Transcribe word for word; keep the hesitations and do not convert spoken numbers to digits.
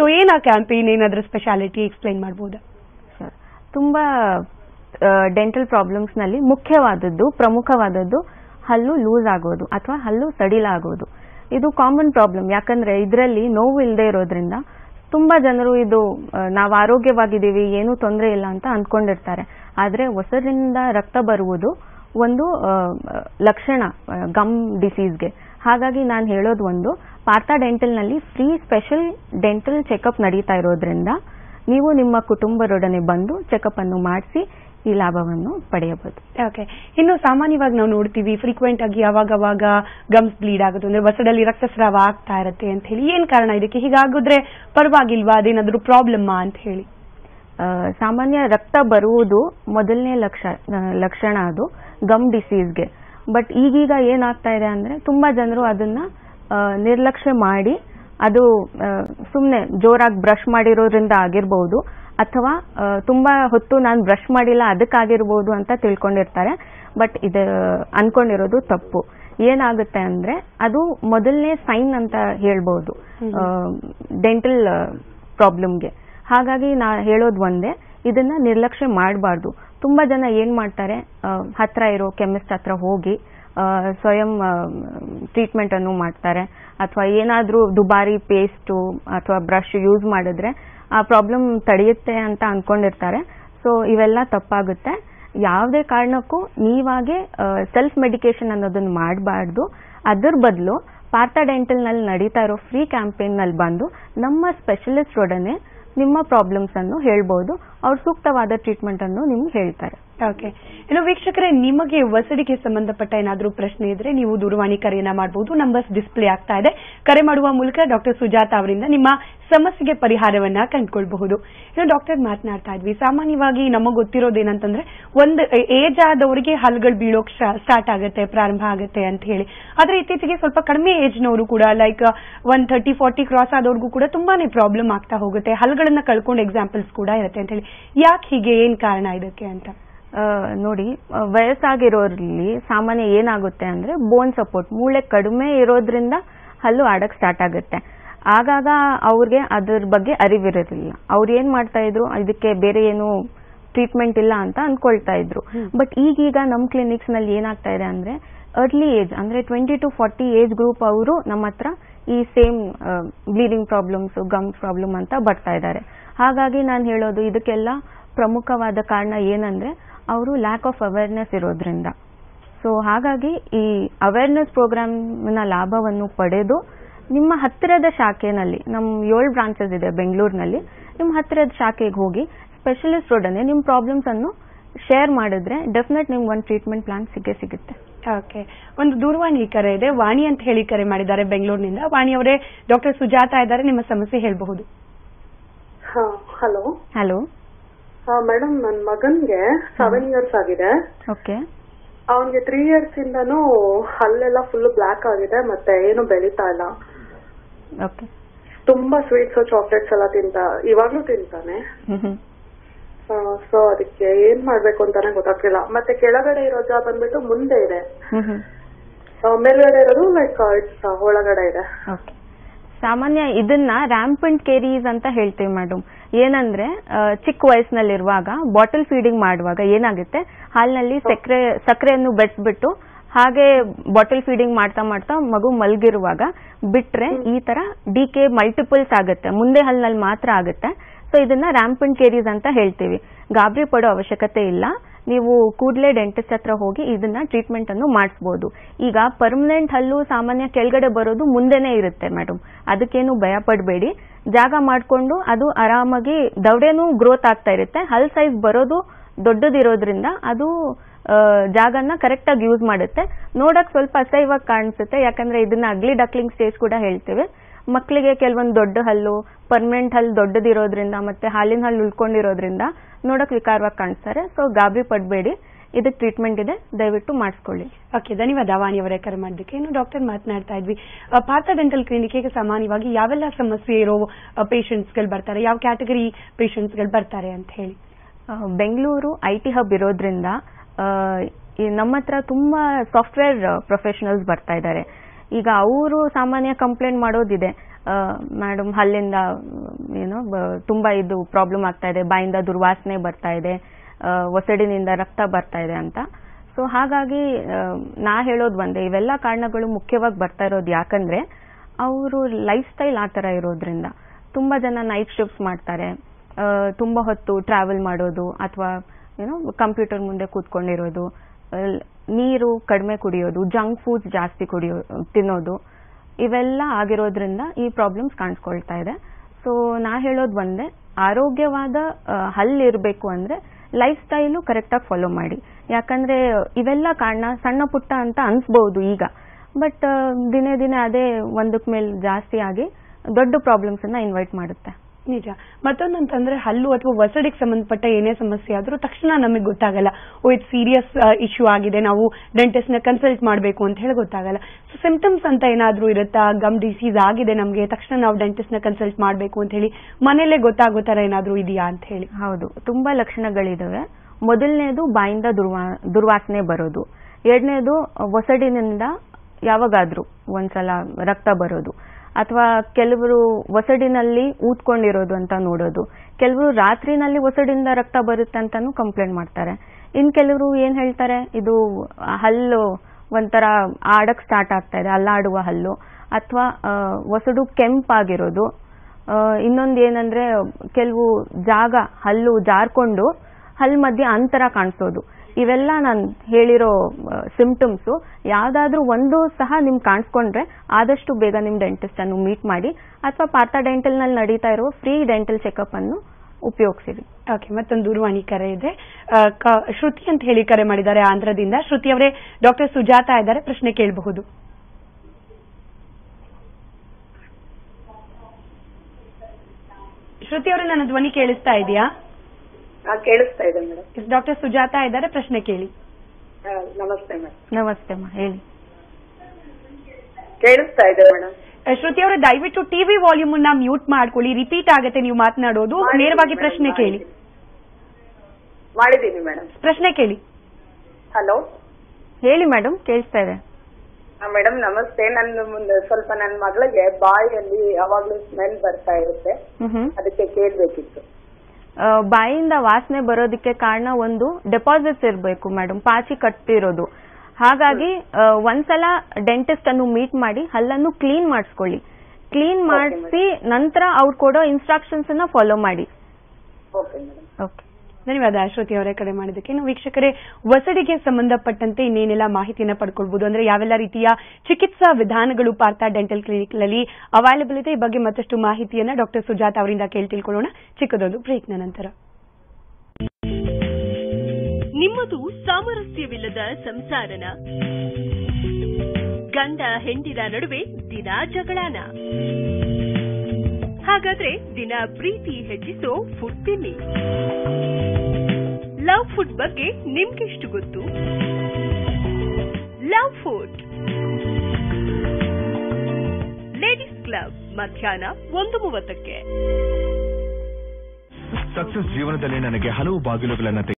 So ಏನು ಆ campaign ಏನಾದರೂ ಸ್ಪೆಷಾಲಿಟಿ ಎಕ್ಸ್ಪ್ಲೈನ್ ಮಾಡಬಹುದಾ? ತುಂಬಾ ಡೆಂಟಲ್ ಪ್ರಾಬ್ಲಮ್ಸ್ ನಲ್ಲಿ ಮುಖ್ಯವಾದದ್ದು ಪ್ರಮುಖವಾದದ್ದು ಹಲ್ಲು ಲೂಸ್ ಆಗೋದು ಅಥವಾ ಹಲ್ಲು ಸಡಿಲ ಆಗೋದು. ಇದು ಕಾಮನ್ ಪ್ರಾಬ್ಲಮ್, ಯಾಕಂದ್ರೆ ಇದರಲ್ಲಿ ನೋವು ಇಲ್ಲದೆ ಇರೋದ್ರಿಂದ ತುಂಬಾ ಜನರು ಇದು ನಾವು ಆರೋಗ್ಯವಾಗಿದ್ದೀವಿ ಏನೂ ತೊಂದರೆ ಇಲ್ಲ ಅಂತ ಅಂದ್ಕೊಂಡಿರ್ತಾರೆ. ಆದರೆ ಒಸರಿನಿಂದ ರಕ್ತ ಬರುವುದು ಒಂದು ಲಕ್ಷಣ ಗಮ್ ಡಿಸೀಸ್ಗೆ. ಹಾಗಾಗಿ ನಾನು ಹೇಳೋದು ಒಂದು, ಪಾರ್ಥ ಡೆಂಟಲ್ನಲ್ಲಿ ಫ್ರೀ ಸ್ಪೆಷಲ್ ಡೆಂಟಲ್ ಚೆಕಪ್ ನಡೀತಾ ಇರೋದ್ರಿಂದ ನೀವು ನಿಮ್ಮ ಕುಟುಂಬರೊಡನೆ ಬಂದು ಚೆಕಪ್ ಅನ್ನು ಮಾಡಿಸಿ ಈ ಲಾಭವನ್ನು ಪಡೆಯಬಹುದು. ಓಕೆ, ಇನ್ನು ಸಾಮಾನ್ಯವಾಗಿ ನಾವು ನೋಡ್ತೀವಿ ಫ್ರೀಕ್ವೆಂಟ್ ಆಗಿ ಯಾವಾಗವಾಗ ಗಮ್ಸ್ ಬ್ಲೀಡ್ ಆಗುತ್ತೆ, ಅಂದ್ರೆ ಒಸಡಲ್ಲಿ ರಕ್ತಸ್ರಾವ ಆಗ್ತಾ ಇರುತ್ತೆ ಅಂತ ಹೇಳಿ. ಏನ್ ಕಾರಣ ಇದಕ್ಕೆ? ಹೀಗಾಗಿದ್ರೆ ಪರವಾಗಿಲ್ವಾ, ಅದೇನಾದ್ರೂ ಪ್ರಾಬ್ಲಮ್ ಅಂತ ಹೇಳಿ? ಸಾಮಾನ್ಯ ರಕ್ತ ಬರುವುದು ಮೊದಲನೇ ಲಕ್ಷ ಲಕ್ಷಣ ಅದು ಗಮ್ ಡಿಸೀಸ್ಗೆ. ಬಟ್ ಈಗೀಗ ಏನಾಗ್ತಾ ಇದೆ ಅಂದ್ರೆ ತುಂಬಾ ಜನರು ಅದನ್ನ ನಿರ್ಲಕ್ಷ್ಯ ಮಾಡಿ ಅದು ಸುಮ್ಮನೆ ಜೋರಾಗಿ ಬ್ರಷ್ ಮಾಡಿರೋದ್ರಿಂದ ಆಗಿರ್ಬಹುದು ಅಥವಾ ತುಂಬಾ ಹೊತ್ತು ನಾನು ಬ್ರಷ್ ಮಾಡಿಲ್ಲ ಅದಕ್ಕಾಗಿರ್ಬೋದು ಅಂತ ತಿಳ್ಕೊಂಡಿರ್ತಾರೆ. ಬಟ್ ಇದು ಅನ್ಕೊಂಡಿರೋದು ತಪ್ಪು. ಏನಾಗುತ್ತೆ ಅಂದ್ರೆ ಅದು ಮೊದಲನೇ ಸೈನ್ ಅಂತ ಹೇಳ್ಬೋದು ಡೆಂಟಲ್ ಪ್ರಾಬ್ಲಮ್ಗೆ. ಹಾಗಾಗಿ ನಾ ಹೇಳೋದು ಒಂದೇ, ಇದನ್ನ ನಿರ್ಲಕ್ಷ್ಯ ಮಾಡಬಾರ್ದು. ತುಂಬಾ ಜನ ಏನ್ ಮಾಡ್ತಾರೆ, ಹತ್ರ ಇರೋ ಕೆಮಿಸ್ಟ್ ಹತ್ರ ಹೋಗಿ ಸ್ವಯಂ ಟ್ರೀಟ್ಮೆಂಟ್ ಅನ್ನು ಮಾಡ್ತಾರೆ ಅಥವಾ ಏನಾದ್ರೂ ದುಬಾರಿ ಪೇಸ್ಟು ಅಥವಾ ಬ್ರಷ್ ಯೂಸ್ ಮಾಡಿದ್ರೆ ಆ ಪ್ರಾಬ್ಲಮ್ ತಡೆಯುತ್ತೆ ಅಂತ ಅನ್ಕೊಂಡಿರ್ತಾರೆ. ಸೊ ಇವೆಲ್ಲ ತಪ್ಪಾಗುತ್ತೆ. ಯಾವುದೇ ಕಾರಣಕ್ಕೂ ನೀವಾಗೆ ಸೆಲ್ಫ್ ಮೆಡಿಕೇಶನ್ ಅನ್ನೋದನ್ನ ಮಾಡಬಾರ್ದು. ಅದ್ರ ಬದಲು ಪಾರ್ಥ ಡೆಂಟಲ್ ನಲ್ಲಿ ನಡೀತಾ ಇರೋ ಫ್ರೀ ಕ್ಯಾಂಪೇನ್ ನಲ್ಲಿ ಬಂದು ನಮ್ಮ ಸ್ಪೆಷಲಿಸ್ಟ್ ಒಡನೆ ನಿಮ್ಮ ಪ್ರಾಬ್ಲಮ್ಸ್ ಅನ್ನು ಹೇಳ್ಬೋದು, ಅವ್ರ ಸೂಕ್ತವಾದ ಟ್ರೀಟ್ಮೆಂಟ್ ಅನ್ನು ನಿಮ್ಗೆ ಹೇಳ್ತಾರೆ. ಓಕೆ, ಇನ್ನು ವೀಕ್ಷಕರೇ, ನಿಮಗೆ ಒಸಡಿಗೆ ಸಂಬಂಧಪಟ್ಟ ಏನಾದರೂ ಪ್ರಶ್ನೆ ಇದ್ರೆ ನೀವು ದೂರವಾಣಿ ಕರೆಯನ್ನ ಮಾಡಬಹುದು. ನಂಬರ್ಸ್ ಡಿಸ್ಪ್ಲೇ ಆಗ್ತಾ ಇದೆ. ಕರೆ ಮಾಡುವ ಮೂಲಕ ಡಾಕ್ಟರ್ ಸುಜಾತ ಅವರಿಂದ ನಿಮ್ಮ ಸಮಸ್ಯೆಗೆ ಪರಿಹಾರವನ್ನ ಕಂಡುಕೊಳ್ಬಹುದು. ಇನ್ನು ಡಾಕ್ಟರ್ ಮಾತನಾಡ್ತಾ ಇದ್ವಿ, ಸಾಮಾನ್ಯವಾಗಿ ನಮಗೆ ಗೊತ್ತಿರೋದೇನಂತಂದ್ರೆ ಒಂದು ಏಜ್ ಆದವರಿಗೆ ಹಲ್ಗಳು ಬೀಳೋಕ್ ಸ್ಟಾರ್ಟ್ ಆಗುತ್ತೆ, ಪ್ರಾರಂಭ ಆಗುತ್ತೆ ಅಂತ ಹೇಳಿ. ಆದ್ರೆ ಇತ್ತೀಚೆಗೆ ಸ್ವಲ್ಪ ಕಡಿಮೆ ಏಜ್ನವರು ಕೂಡ, like one thirty forty cross ಆದವ್ರಿಗೂ ಕೂಡ ತುಂಬಾನೇ ಪ್ರಾಬ್ಲಮ್ ಆಗ್ತಾ ಹೋಗುತ್ತೆ. ಹಲ್ಗಳನ್ನ ಕಳ್ಕೊಂಡು ಎಕ್ಸಾಂಪಲ್ಸ್ ಕೂಡ ಇರುತ್ತೆ ಅಂತ ಹೇಳಿ. ಯಾಕೆ ಹೀಗೆ, ಏನ್ ಕಾರಣ ಇದಕ್ಕೆ ಅಂತ? ನೋಡಿ, ವಯಸ್ಸಾಗಿರೋರಲ್ಲಿ ಸಾಮಾನ್ಯ ಏನಾಗುತ್ತೆ ಅಂದ್ರೆ ಬೋನ್ ಸಪೋರ್ಟ್, ಮೂಳೆ ಕಡಿಮೆ ಇರೋದ್ರಿಂದ ಹಲ್ಲು ಆಡಕ್ ಸ್ಟಾರ್ಟ್ ಆಗುತ್ತೆ. ಆಗಾಗ ಅವ್ರಿಗೆ ಅದ್ರ ಬಗ್ಗೆ ಅರಿವಿರಲಿಲ್ಲ. ಅವ್ರು ಏನ್ ಮಾಡ್ತಾ ಇದ್ರು, ಇದಕ್ಕೆ ಬೇರೆ ಏನು ಟ್ರೀಟ್ಮೆಂಟ್ ಇಲ್ಲ ಅಂತ ಅನ್ಕೊಳ್ತಾ ಇದ್ರು. ಬಟ್ ಈಗೀಗ ನಮ್ ಕ್ಲಿನಿಕ್ಸ್ ನಲ್ಲಿ ಏನಾಗ್ತಾ ಇದೆ ಅಂದ್ರೆ ಅರ್ಲಿ ಏಜ್ ಅಂದ್ರೆ twenty to forty age group ಅವರು ನಮ್ಮ ಹತ್ರ ಈ same bleeding problems, gum problem ಅಂತ ಬರ್ತಾ ಇದ್ದಾರೆ. ಹಾಗಾಗಿ ನಾನು ಹೇಳೋದು, ಇದಕ್ಕೆಲ್ಲ ಪ್ರಮುಖವಾದ ಕಾರಣ ಏನಂದ್ರೆ ಅವರು ಲ್ಯಾಕ್ ಆಫ್ ಅವೇರ್ನೆಸ್ ಇರೋದ್ರಿಂದ. ಸೊ ಹಾಗಾಗಿ ಈ ಅವೇರ್ನೆಸ್ ಪ್ರೋಗ್ರಾಮ್ ನ ಲಾಭವನ್ನು ಪಡೆದು ನಿಮ್ಮ ಹತ್ತಿರದ ಶಾಖೆನಲ್ಲಿ, ನಮ್ಮ ಏಳು ಬ್ರಾಂಚಸ್ ಇದೆ ಬೆಂಗಳೂರಿನಲ್ಲಿ, ನಿಮ್ಮ ಹತ್ತಿರದ ಶಾಖೆಗೆ ಹೋಗಿ ಸ್ಪೆಷಲಿಸ್ಟ್ ಒಡನೆ ನಿಮ್ಮ ಪ್ರಾಬ್ಲಮ್ಸ್ ಅನ್ನು ಶೇರ್ ಮಾಡಿದ್ರೆ ಡೆಫಿನೆಟ್ ನಿಮ್ಗೆ ಒಂದು ಟ್ರೀಟ್ಮೆಂಟ್ ಪ್ಲಾನ್ ಸಿಗೇ ಸಿಗುತ್ತೆ. ಓಕೆ, ಒಂದು ದೂರವಾಣಿ ಕರೆ ಇದೆ. ವಾಣಿ ಅಂತ ಹೇಳಿ ಕರೆ ಮಾಡಿದ್ದಾರೆ ಬೆಂಗಳೂರಿನಿಂದ. ವಾಣಿ ಅವರೇ, ಡಾಕ್ಟರ್ ಸುಜಾತ ಇದ್ದಾರೆ, ನಿಮ್ಮ ಸಮಸ್ಯೆ ಹೇಳಬಹುದು. ಹಲೋ ಹಲೋ ಮೇಡಮ್, ನನ್ನ ಮಗನ್ಗೆ ಸೆವೆನ್ ಇಯರ್ಸ್ ಆಗಿದೆ. ಅವನ್ಗೆ ತ್ರೀ ಇಯರ್ಸ್ ಇಂದಾನು ಹಲ್ಲೆಲ್ಲ ಫುಲ್ ಬ್ಲಾಕ್ ಆಗಿದೆ, ಮತ್ತೆ ಏನು ಬೆಳೀತಾ ಇಲ್ಲ. ತುಂಬಾ ಸ್ವೀಟ್ಸ್ ಚಾಕ್ಲೇಟ್ಸ್ ಎಲ್ಲ ತಿಂತ ಇವಾಗ್ಲೂ ತಿಂತಾನೆ. ಸೊ ಅದಕ್ಕೆ ಏನ್ ಮಾಡ್ಬೇಕು ಅಂತಾನೆ ಗೊತ್ತಾಗ್ತಿಲ್ಲ. ಮತ್ತೆ ಕೆಳಗಡೆ ಇರೋ ಜಾಗ ಬಂದ್ಬಿಟ್ಟು ಮುಂದೆ ಇದೆ, ಮೇಲ್ಗಡೆ ಇರೋದು ಲೈಕ್ ಒಳಗಡೆ ಇದೆ. ಸಾಮಾನ್ಯ ಇದನ್ನ ರ್ಯಾಂಪೆಂಟ್ ಕೇರೀಸ್ ಅಂತ ಹೇಳ್ತೀವಿ ಮೇಡಮ್. ಏನಂದ್ರೆ ಚಿಕ್ಕ ವಯಸ್ಸಿನಲ್ಲಿರುವಾಗ ಬಾಟಲ್ ಫೀಡಿಂಗ್ ಮಾಡುವಾಗ ಏನಾಗುತ್ತೆ, ಹಾಲಿನಲ್ಲಿ ಸಕ್ಕರೆ ಸಕ್ಕರೆಯನ್ನು ಬೆರೆಸ್ಬಿಟ್ಟು ಹಾಗೆ ಬಾಟಲ್ ಫೀಡಿಂಗ್ ಮಾಡ್ತಾ ಮಾಡ್ತಾ ಮಗು ಮಲ್ಗಿರುವಾಗ ಬಿಟ್ರೆ ಈ ತರ ಡಿಕೆ ಮಲ್ಟಿಪಲ್ಸ್ ಆಗುತ್ತೆ, ಮುಂದೆ ಹಲ್ಲಿನಲ್ಲಿ ಮಾತ್ರ ಆಗುತ್ತೆ. ಸೊ ಇದನ್ನ ರ್ಯಾಂಪೆಂಟ್ ಕೇರೀಸ್ ಅಂತ ಹೇಳ್ತೀವಿ. ಗಾಬರಿ ಪಡೋ ಅವಶ್ಯಕತೆ ಇಲ್ಲ. ನೀವು ಕೂಡಲೇ ಡೆಂಟಿಸ್ಟ್ ಹತ್ರ ಹೋಗಿ ಇದನ್ನ ಟ್ರೀಟ್ಮೆಂಟ್ ಅನ್ನು ಮಾಡಿಸಬಹುದು. ಈಗ ಪರ್ಮನೆಂಟ್ ಹಲ್ಲು ಸಾಮಾನ್ಯ ಕೆಳಗಡೆ ಬರೋದು ಮುಂದೆನೇ ಇರುತ್ತೆ ಮೇಡಮ್, ಅದಕ್ಕೇನು ಭಯ ಪಡಬೇಡಿ. ಜಾಗ ಮಾಡಿಕೊಂಡು ಅದು ಆರಾಮಾಗಿ ದವಡೆನೂ ಗ್ರೋತ್ ಆಗ್ತಾ ಇರುತ್ತೆ. ಹಲ್ ಸೈಜ್ ಬರೋದು ದೊಡ್ಡದಿರೋದ್ರಿಂದ ಅದು ಜಾಗನ ಕರೆಕ್ಟ್ ಆಗಿ ಯೂಸ್ ಮಾಡುತ್ತೆ. ನೋಡಕ್ ಸ್ವಲ್ಪ ಅಸಹ್ಯವಾಗಿ ಕಾಣಿಸುತ್ತೆ, ಯಾಕಂದ್ರೆ ಇದನ್ನ ಅಗ್ಲಿ ಡಕ್ಲಿಂಗ್ ಸ್ಟೇಜ್ ಕೂಡ ಹೇಳ್ತೇವೆ. ಮಕ್ಕಳಿಗೆ ಕೆಲವೊಂದು ದೊಡ್ಡ ಹಲ್ಲು, ಪರ್ಮನೆಂಟ್ ಹಲ್ಲು ದೊಡ್ಡದಿರೋದ್ರಿಂದ ಮತ್ತೆ ಹಾಲಿನ ಹಲ್ಲು ಉಳ್ಕೊಂಡಿರೋದ್ರಿಂದ ನೋಡಕ್ ವಿಕಾರವಾಗಿ ಕಾಣಿಸ್ತಾರೆ. ಸೊ ಗಾಬರಿ ಪಡಬೇಡಿ, ಇದಕ್ಕೆ ಟ್ರೀಟ್ಮೆಂಟ್ ಇದೆ, ದಯವಿಟ್ಟು ಮಾಡಿಸ್ಕೊಳ್ಳಿ. ಓಕೆ, ಧನ್ಯವಾದ ವಾಣಿಯವರೇ ಕರೆ ಮಾಡೋದಕ್ಕೆ. ಇನ್ನು ಡಾಕ್ಟರ್ ಮಾತನಾಡ್ತಾ ಇದ್ವಿ, ಪಾರ್ಥ ಡೆಂಟಲ್ ಕ್ಲಿನಿಕ್ಗೆ ಸಾಮಾನ್ಯವಾಗಿ ಯಾವೆಲ್ಲ ಸಮಸ್ಯೆ ಇರೋ ಪೇಷಂಟ್ಸ್ಗಳು ಬರ್ತಾರೆ, ಯಾವ ಕ್ಯಾಟಗರಿ ಪೇಷಂಟ್ಸ್ಗಳು ಬರ್ತಾರೆ ಅಂತ ಹೇಳಿ? ಬೆಂಗಳೂರು ಐ ಟಿ ಹಬ್ ಇರೋದ್ರಿಂದ ನಮ್ಮ ಹತ್ರ ತುಂಬಾ ಸಾಫ್ಟ್ವೇರ್ ಪ್ರೊಫೆಷನಲ್ಸ್ ಬರ್ತಾ ಇದ್ದಾರೆ. ಈಗ ಅವರು ಸಾಮಾನ್ಯ ಕಂಪ್ಲೇಂಟ್ ಮಾಡೋದಿದೆ, ಮೇಡಮ್ ಹಲ್ಲಿಂದ ಏನೋ ತುಂಬಾ ಇದು ಪ್ರಾಬ್ಲಮ್ ಆಗ್ತಾ ಇದೆ, ಬಾಯಿಂದ ದುರ್ವಾಸನೆ ಬರ್ತಾ ಇದೆ, ಒಸಡಿನಿಂದ ರಕ್ತ ಬರ್ತಾ ಇದೆ ಅಂತ. ಸೊ ಹಾಗಾಗಿ ನಾ ಹೇಳೋದು ಒಂದೇ, ಇವೆಲ್ಲ ಕಾರಣಗಳು ಮುಖ್ಯವಾಗಿ ಬರ್ತಾ ಇರೋದು ಯಾಕಂದ್ರೆ ಅವರು ಲೈಫ್ ಸ್ಟೈಲ್ ಆ ಥರ ಇರೋದ್ರಿಂದ. ತುಂಬಾ ಜನ ನೈಟ್ ಶಿಫ್ಟ್ಸ್ ಮಾಡ್ತಾರೆ, ತುಂಬಾ ಹೊತ್ತು ಟ್ರಾವೆಲ್ ಮಾಡೋದು, ಅಥವಾ ಏನೋ ಕಂಪ್ಯೂಟರ್ ಮುಂದೆ ಕೂತ್ಕೊಂಡಿರೋದು, ನೀರು ಕಡಿಮೆ ಕುಡಿಯೋದು, ಜಂಕ್ ಫುಡ್ಸ್ ಜಾಸ್ತಿ ಕುಡಿಯೋ ತಿನ್ನೋದು, ಇವೆಲ್ಲ ಆಗಿರೋದ್ರಿಂದ ಈ ಪ್ರಾಬ್ಲಮ್ಸ್ ಕಾಣಿಸ್ಕೊಳ್ತಾ ಇದೆ. ಸೊ ನಾ ಹೇಳೋದು ಒಂದೇ, ಆರೋಗ್ಯವಾದ ಹಲ್ಲು ಇರಬೇಕು ಅಂದ್ರೆ ಲೈಫ್ ಸ್ಟೈಲು ಕರೆಕ್ಟಾಗಿ ಫಾಲೋ ಮಾಡಿ. ಯಾಕಂದ್ರೆ ಇವೆಲ್ಲ ಕಾರಣ ಸಣ್ಣ ಪುಟ್ಟ ಅಂತ ಅನ್ಸ್ಬಹುದು ಈಗ, ಬಟ್ ದಿನೇ ದಿನೇ ಅದೇ ಒಂದಕ್ ಮೇಲೆ ಜಾಸ್ತಿ ಆಗಿ ದೊಡ್ಡ ಪ್ರಾಬ್ಲಮ್ಸ್ ಅನ್ನ ಇನ್ವೈಟ್ ಮಾಡುತ್ತೆ. ನಿಜ. ಮತ್ತೊಂದಂತಂದ್ರೆ ಹಲ್ಲು ಅಥವಾ ಒಸಡಿಗೆ ಸಂಬಂಧಪಟ್ಟ ಏನೇ ಸಮಸ್ಯೆ ಆದ್ರೂ ತಕ್ಷಣ ನಮಗೆ ಗೊತ್ತಾಗಲ್ಲ, ಓ ಇದು ಸೀರಿಯಸ್ ಇಶ್ಯೂ ಆಗಿದೆ, ನಾವು ಡೆಂಟಿಸ್ಟ್ ನ ಕನ್ಸಲ್ಟ್ ಮಾಡಬೇಕು ಅಂತ ಹೇಳಿ ಗೊತ್ತಾಗಲ್ಲ. ಸೊ ಸಿಂಪ್ಟಮ್ಸ್ ಅಂತ ಏನಾದ್ರೂ ಇರುತ್ತಾ, ಗಮ್ ಡಿಸೀಸ್ ಆಗಿದೆ ನಮಗೆ, ತಕ್ಷಣ ನಾವು ಡೆಂಟಿಸ್ಟ್ ನ ಕನ್ಸಲ್ಟ್ ಮಾಡಬೇಕು ಅಂತ ಹೇಳಿ ಮನೇಲೆ ಗೊತ್ತಾಗೋ ತರ ಏನಾದ್ರೂ ಇದೆಯಾ ಅಂತ ಹೇಳಿ? ಹೌದು, ತುಂಬಾ ಲಕ್ಷಣಗಳಿದಾವೆ. ಮೊದಲನೇದು ಬಾಯಿಂದ ದುರ್ವಾ ದುರ್ವಾಸನೆ ಬರೋದು, ಎರಡನೇದು ಒಸಡಿನಿಂದ ಯಾವಾಗಾದ್ರೂ ಒಂದ್ಸಲ ರಕ್ತ ಬರೋದು, ಅಥವಾ ಕೆಲವರು ಒಸಡಿನಲ್ಲಿ ಊದ್ಕೊಂಡಿರೋದು ಅಂತ ನೋಡೋದು, ಕೆಲವರು ರಾತ್ರಿನಲ್ಲಿ ಒಸಡಿಂದ ರಕ್ತ ಬರುತ್ತೆ ಅಂತಾನು ಕಂಪ್ಲೇಂಟ್ ಮಾಡ್ತಾರೆ. ಇನ್ ಕೆಲವರು ಏನ್ ಹೇಳ್ತಾರೆ, ಇದು ಹಲ್ಲು ಒಂಥರ ಆಡಕ್ ಸ್ಟಾರ್ಟ್ ಆಗ್ತಾ ಇದೆ, ಅಲ್ಲಾಡುವ ಹಲ್ಲು, ಅಥವಾ ಒಸಡು ಕೆಂಪಾಗಿರೋದು. ಇನ್ನೊಂದು ಏನಂದ್ರೆ ಕೆಲವು ಜಾಗ ಹಲ್ಲು ಜಾರ್ಕೊಂಡು ಹಲ್ಲು ಮಧ್ಯೆ ಅಂತರ ಕಾಣಿಸೋದು. ಇವೆಲ್ಲ ನಾನು ಹೇಳಿರೋ ಸಿಂಪ್ಟಮ್ಸು. ಯಾವ್ದಾದ್ರೂ ಒಂದು ಸಹ ನಿಮ್ಗೆ ಕಾಣಿಸ್ಕೊಂಡ್ರೆ ಆದಷ್ಟು ಬೇಗ ನಿಮ್ ಡೆಂಟಿಸ್ಟ್ ಅನ್ನು ಮೀಟ್ ಮಾಡಿ, ಅಥವಾ ಪಾರ್ಥ ಡೆಂಟಲ್ ನಲ್ಲಿ ನಡೀತಾ ಇರೋ ಫ್ರೀ ಡೆಂಟಲ್ ಚೆಕ್ಅಪ್ ಅನ್ನು ಉಪಯೋಗಿಸಿರಿ. ಓಕೆ, ಮತ್ತೊಂದು ದೂರವಾಣಿ ಕರೆ ಇದೆ. ಶ್ರುತಿ ಅಂತ ಹೇಳಿ ಕರೆ ಮಾಡಿದ್ದಾರೆ ಆಂಧ್ರದಿಂದ. ಶ್ರುತಿ ಅವರೇ, ಡಾಕ್ಟರ್ ಸುಜಾತಾ ಇದ್ದಾರೆ, ಪ್ರಶ್ನೆ ಕೇಳಬಹುದು. ಶ್ರುತಿ ಅವರೇ, ನನ್ನ ಧ್ವನಿ ಕೇಳಿಸ್ತಾ ಇದೆಯಾ? ಕೇಳಿಸ್ತಾ ಇದೆ ಮೇಡಮ್. ಡಾಕ್ಟರ್ ಸುಜಾತಾ ಇದ್ದಾರೆ, ಪ್ರಶ್ನೆ ಕೇಳಿ. ನಮಸ್ತೆ ಮೇಡಮ್. ನಮಸ್ತೆ ಮಾ, ಹೇಳಿ. ಕೇಳಿಸ್ತಾ ಇದೆ ಮೇಡಮ್. ಶ್ರುತಿ ಅವರು, ದಯವಿಟ್ಟು ಟಿವಿ ವಾಲ್ಯೂಮ್ ಅನ್ನ ಮ್ಯೂಟ್ ಮಾಡ್ಕೊಳ್ಳಿ, ರಿಪೀಟ್ ಆಗುತ್ತೆ ನೀವು ಮಾತನಾಡೋದು. ನೇರವಾಗಿ ಪ್ರಶ್ನೆ ಕೇಳಿ. ಮಾಡಿದ್ದೀನಿ ಮೇಡಮ್. ಪ್ರಶ್ನೆ ಕೇಳಿ. ಹಲೋ, ಹೇಳಿ ಮೇಡಮ್, ಕೇಳಿಸ್ತಾ ಇದೆ. ಮೇಡಮ್ ನಮಸ್ತೆ. ನನ್ನ ಮುಂದೆ ಸ್ವಲ್ಪ ನನ್ನ ಮಗಳಿಗೆ ಬಾಯಲ್ಲಿ ಯಾವಾಗ್ಲೂ ಸ್ಮೆಲ್ ಬರ್ತಾ ಇರುತ್ತೆ, ಅದಕ್ಕೆ ಕೇಳ್ಬೇಕಿತ್ತು. ಬಾಯಿಂದ ವಾಸನೆ ಬರೋದಕ್ಕೆ ಕಾರಣ ಒಂದು ಡೆಪಾಸಿಟ್ಸ್ ಇರಬೇಕು ಮೇಡಮ್, ಪಾಚಿ ಕಟ್ಟಿರೋದು. ಹಾಗಾಗಿ ಒಂದ್ಸಲ ಡೆಂಟಿಸ್ಟ್ ಅನ್ನು ಮೀಟ್ ಮಾಡಿ ಹಲ್ಲನ್ನು ಕ್ಲೀನ್ ಮಾಡಿಸ್ಕೊಳ್ಳಿ. ಕ್ಲೀನ್ ಮಾಡಿಸಿ ನಂತರ ಅವ್ರು ಕೊಡೋ ಇನ್ಸ್ಟ್ರಕ್ಷನ್ಸ್ ಅನ್ನ ಫಾಲೋ ಮಾಡಿ. ಓಕೆ, ಧನ್ಯವಾದ ಶ್ರುತಿ ಅವರೇ ಕರೆ ಮಾಡೋದಕ್ಕೆ. ನಾವು ವೀಕ್ಷಕರೇ, ಒಸಡಿಗೆ ಸಂಬಂಧಪಟ್ಟಂತೆ ಇನ್ನೇನೆಲ್ಲ ಮಾಹಿತಿಯನ್ನು ಪಡ್ಕೊಳ್ಬಹುದು, ಅಂದ್ರೆ ಯಾವೆಲ್ಲ ರೀತಿಯ ಚಿಕಿತ್ಸಾ ವಿಧಾನಗಳು ಪಾರ್ಥ ಡೆಂಟಲ್ ಕ್ಲಿನಿಕ್ ನಲ್ಲಿ ಅವೈಲೇಬಲ್ ಇದೆ, ಈ ಬಗ್ಗೆ ಮತ್ತಷ್ಟು ಮಾಹಿತಿಯನ್ನ ಡಾಕ್ಟರ್ ಸುಜಾತ ಅವರಿಂದ ಕೇಳಿ ತಿಳ್ಕೊಳ್ಳೋಣ ಚಿಕ್ಕದೊಂದು ಬ್ರೇಕ್ನ ನಂತರ. ನಿಮ್ಮದು ಸಾಮರಸ್ಯವಿಲ್ಲದ ಸಂಸಾರನ, ಗಂಡ ಹೆಂಡಿನ ನಡುವೆ ದಿನಾ ಜಗಳಾನ, ಹಾಗಾದ್ರೆ ದಿನ ಪ್ರೀತಿ ಹೆಚ್ಚಿಸೋ ಫುಡ್ ತಿನ್ನಿ. ಲವ್ ಫುಡ್ ಬಗ್ಗೆ ನಿಮ್ಗೆಷ್ಟು ಗೊತ್ತು? ಲವ್ ಫುಡ್ ಲೇಡೀಸ್ ಕ್ಲಬ್ ಮಧ್ಯಾಹ್ನ ಒಂದು ಮೂವತ್ತಕ್ಕೆ. ಸಕ್ಸಸ್ ಜೀವನದಲ್ಲಿ ನನಗೆ ಹಲವು ಬಾಗಿಲುಗಳನ್ನು